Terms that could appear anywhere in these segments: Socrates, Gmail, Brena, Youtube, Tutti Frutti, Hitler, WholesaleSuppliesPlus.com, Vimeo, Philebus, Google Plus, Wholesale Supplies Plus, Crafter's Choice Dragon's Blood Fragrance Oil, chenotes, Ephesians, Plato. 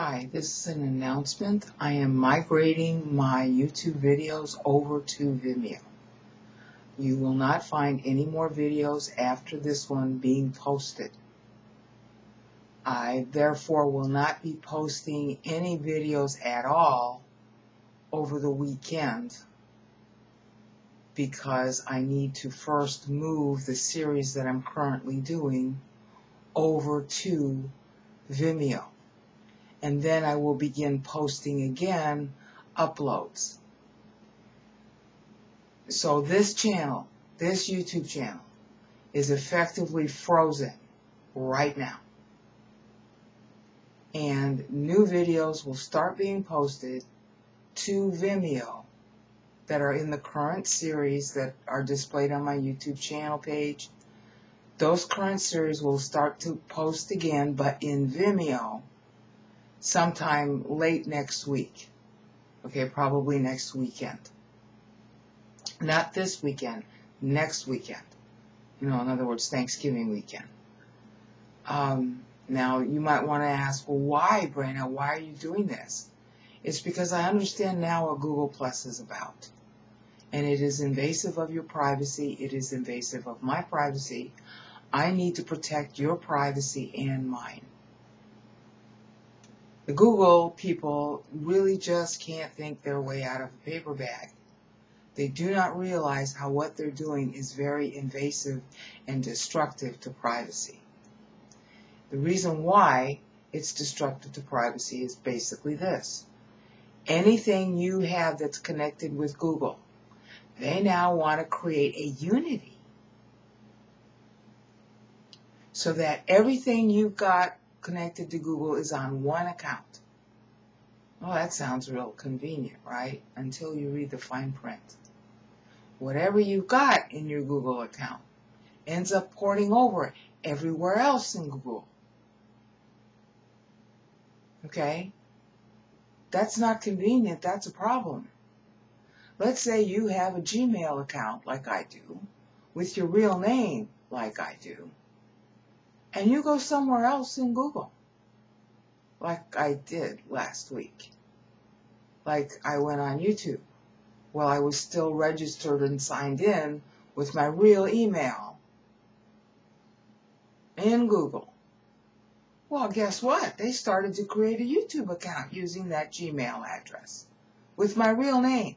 Hi, this is an announcement. I am migrating my YouTube videos over to Vimeo. You will not find any more videos after this one being posted. I therefore will not be posting any videos at all over the weekend because I need to first move the series that I'm currently doing over to Vimeo. And then I will begin posting again uploads. So this channel, this YouTube channel, is effectively frozen right now. And new videos will start being posted to Vimeo that are in the current series that are displayed on my YouTube channel page. Those current series will start to post again, but in Vimeo, sometime late next week. Okay, probably next weekend. Not this weekend, next weekend. You know, in other words, Thanksgiving weekend. Now, you might want to ask, well, why, Brena? Why are you doing this? It's because I understand now what Google Plus is about. And it is invasive of your privacy. It is invasive of my privacy. I need to protect your privacy and mine. The Google people really just can't think their way out of a paper bag. They do not realize how what they're doing is very invasive and destructive to privacy. The reason why it's destructive to privacy is basically this. Anything you have that's connected with Google, they now want to create a unity so that everything you've got connected to Google is on one account. Well, that sounds real convenient, right? Until you read the fine print. Whatever you've got in your Google account ends up porting over everywhere else in Google. Okay? That's not convenient. That's a problem. Let's say you have a Gmail account, like I do, with your real name, like I do, and you go somewhere else in Google, like I did last week. Like I went on YouTube while I was still registered and signed in with my real email in Google. Well, guess what? They started to create a YouTube account using that Gmail address with my real name.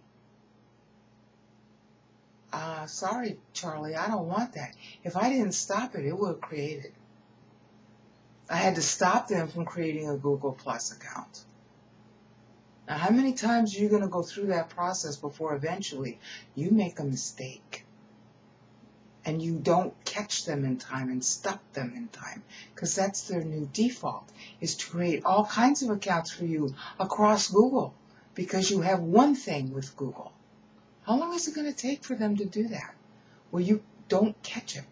Sorry, Charlie, I don't want that. If I didn't stop it, it would have created. I had to stop them from creating a Google Plus account. Now, how many times are you going to go through that process before eventually you make a mistake and you don't catch them in time and stop them in time? Because that's their new default, is to create all kinds of accounts for you across Google because you have one thing with Google. How long is it going to take for them to do that? Well, you don't catch it.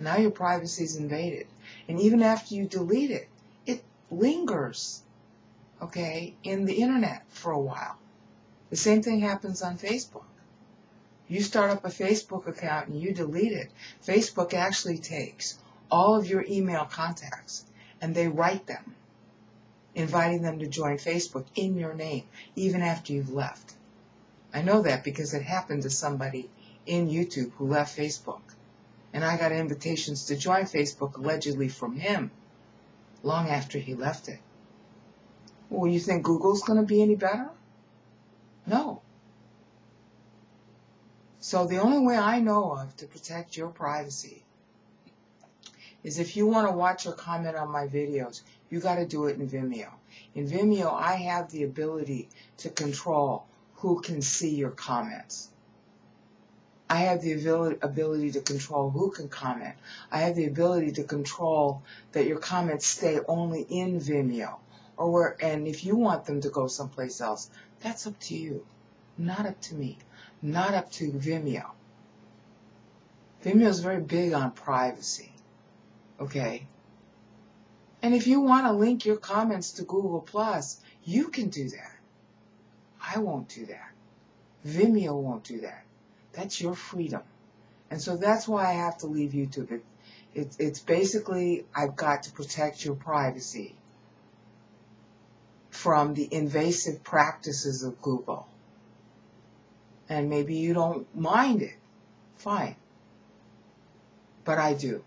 Now your privacy is invaded. And even after you delete it, it lingers, okay, in the internet for a while. The same thing happens on Facebook. You start up a Facebook account and you delete it. Facebook actually takes all of your email contacts and they write them, inviting them to join Facebook in your name, even after you've left. I know that because it happened to somebody in YouTube who left Facebook. And I got invitations to join Facebook allegedly from him long after he left it. Well, you think Google's going to be any better? No. So the only way I know of to protect your privacy is if you want to watch or comment on my videos, you got to do it in Vimeo. In Vimeo, I have the ability to control who can see your comments. I have the ability to control who can comment. I have the ability to control that your comments stay only in Vimeo. And if you want them to go someplace else, that's up to you. Not up to me. Not up to Vimeo. Vimeo is very big on privacy. Okay? And if you want to link your comments to Google Plus, you can do that. I won't do that. Vimeo won't do that. That's your freedom. And so that's why I have to leave YouTube. It's basically, I've got to protect your privacy from the invasive practices of Google. And maybe you don't mind it. Fine. But I do.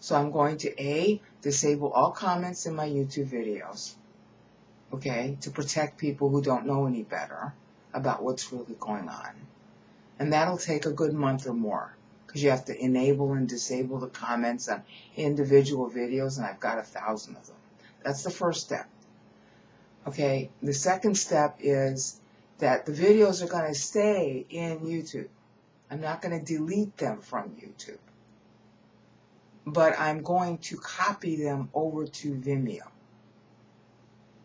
So I'm going to A, disable all comments in my YouTube videos, okay, to protect people who don't know any better about what's really going on. And that'll take a good month or more, because you have to enable and disable the comments on individual videos, and I've got 1,000 of them. That's the first step. Okay, the second step is that the videos are going to stay in YouTube. I'm not going to delete them from YouTube, but I'm going to copy them over to Vimeo.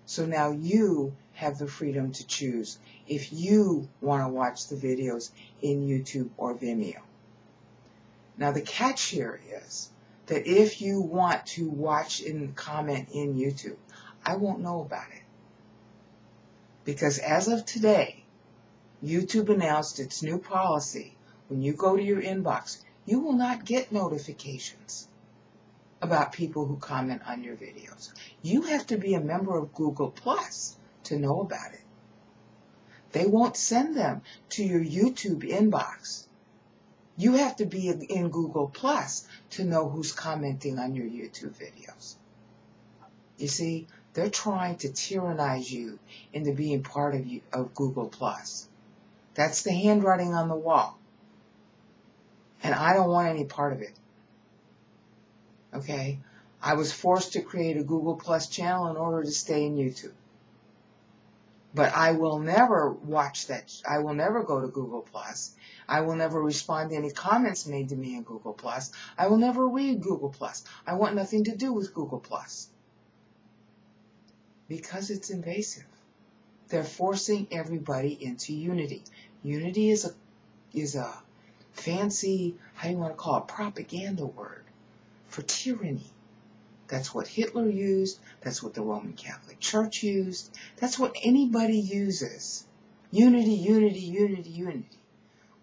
So now you have the freedom to choose if you want to watch the videos in YouTube or Vimeo. Now the catch here is that if you want to watch and comment in YouTube, I won't know about it. Because as of today, YouTube announced its new policy. When you go to your inbox, you will not get notifications about people who comment on your videos. You have to be a member of Google Plus to know about it. They won't send them to your YouTube inbox. You have to be in Google Plus to know who's commenting on your YouTube videos. You see, they're trying to tyrannize you into being part of Google Plus. That's the handwriting on the wall. And I don't want any part of it. Okay? I was forced to create a Google Plus channel in order to stay in YouTube. But I will never watch that. I will never go to Google Plus. I will never respond to any comments made to me in Google Plus. I will never read Google Plus. I want nothing to do with Google Plus. Because it's invasive. They're forcing everybody into unity. Unity is a fancy, how do you want to call it, propaganda word for tyranny. That's what Hitler used. That's what the Roman Catholic Church used. That's what anybody uses. Unity, unity, unity, unity.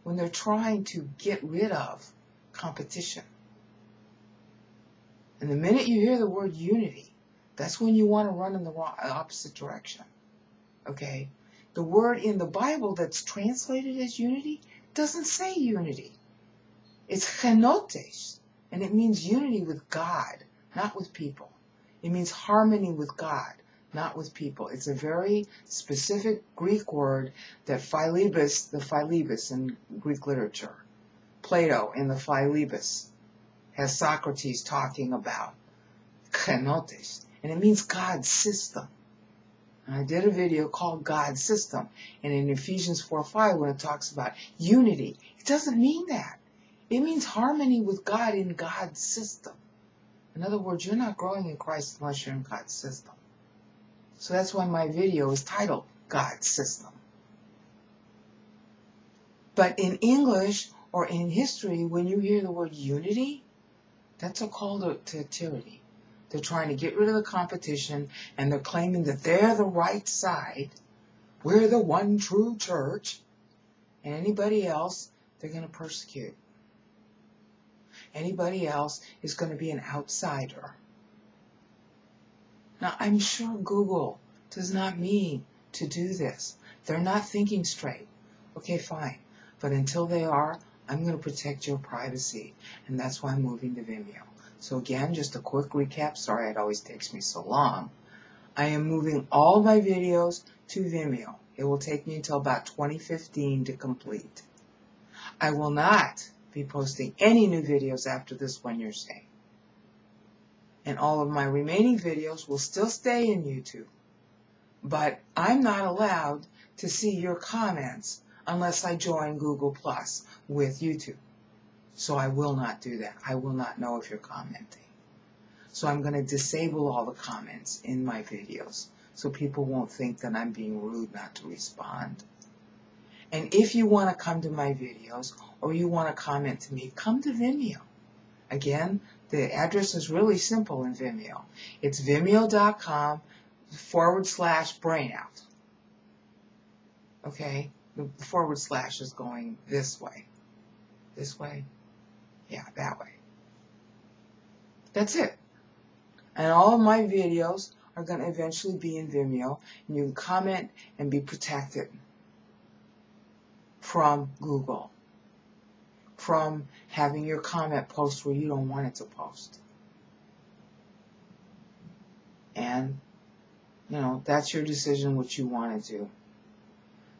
When they're trying to get rid of competition. And the minute you hear the word unity, that's when you want to run in the opposite direction. Okay? The word in the Bible that's translated as unity doesn't say unity. It's chenotes, and it means unity with God, not with people. It means harmony with God, not with people. It's a very specific Greek word that Philebus, the Philebus in Greek literature, Plato in the Philebus, has Socrates talking about chenotes, and it means God's system. And I did a video called God's System, and in Ephesians 4:5, when it talks about unity, it doesn't mean that. It means harmony with God in God's system. In other words, you're not growing in Christ unless you're in God's system. So that's why my video is titled God's System. But in English or in history, when you hear the word unity, that's a call to tyranny. They're trying to get rid of the competition, and they're claiming that they're the right side. We're the one true church. And anybody else, they're going to persecute. Anybody else is going to be an outsider. Now, I'm sure Google does not mean to do this. They're not thinking straight. Okay, fine. But until they are, I'm going to protect your privacy. And that's why I'm moving to Vimeo. So again, just a quick recap. Sorry it always takes me so long. I am moving all my videos to Vimeo. It will take me until about 2015 to complete. I will not be posting any new videos after this one you're seeing. And all of my remaining videos will still stay in YouTube. But I'm not allowed to see your comments unless I join Google Plus with YouTube. So I will not do that. I will not know if you're commenting. So I'm going to disable all the comments in my videos so people won't think that I'm being rude not to respond. And if you want to come to my videos or you want to comment to me, come to Vimeo. Again, the address is really simple in Vimeo. It's vimeo.com/brainout. Okay? The / is going this way. This way? Yeah, that way. That's it. And all of my videos are going to eventually be in Vimeo, and you can comment and be protected from Google, from having your comment post where you don't want it to post. And, you know, that's your decision what you want to do.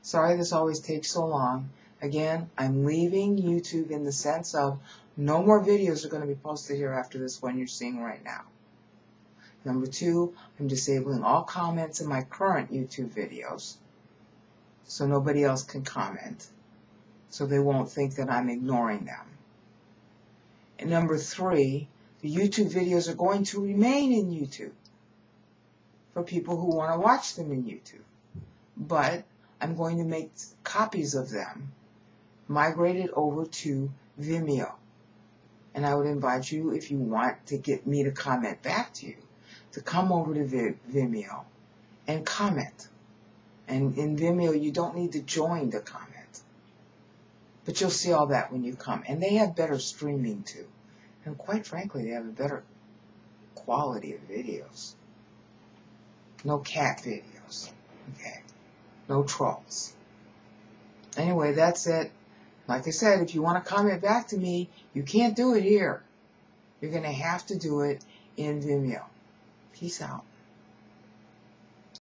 Sorry this always takes so long. Again, I'm leaving YouTube in the sense of no more videos are going to be posted here after this one you're seeing right now. Number 2, I'm disabling all comments in my current YouTube videos so nobody else can comment, so they won't think that I'm ignoring them. And number 3, the YouTube videos are going to remain in YouTube for people who want to watch them in YouTube. But I'm going to make copies of them migrated over to Vimeo. And I would invite you, if you want to get me to comment back to you, to come over to Vimeo and comment. And in Vimeo, you don't need to join to comment. But you'll see all that when you come. And they have better streaming too. And quite frankly, they have a better quality of videos. No cat videos. Okay. No trolls. Anyway, that's it. Like I said, if you want to comment back to me, you can't do it here. You're going to have to do it in Vimeo. Peace out.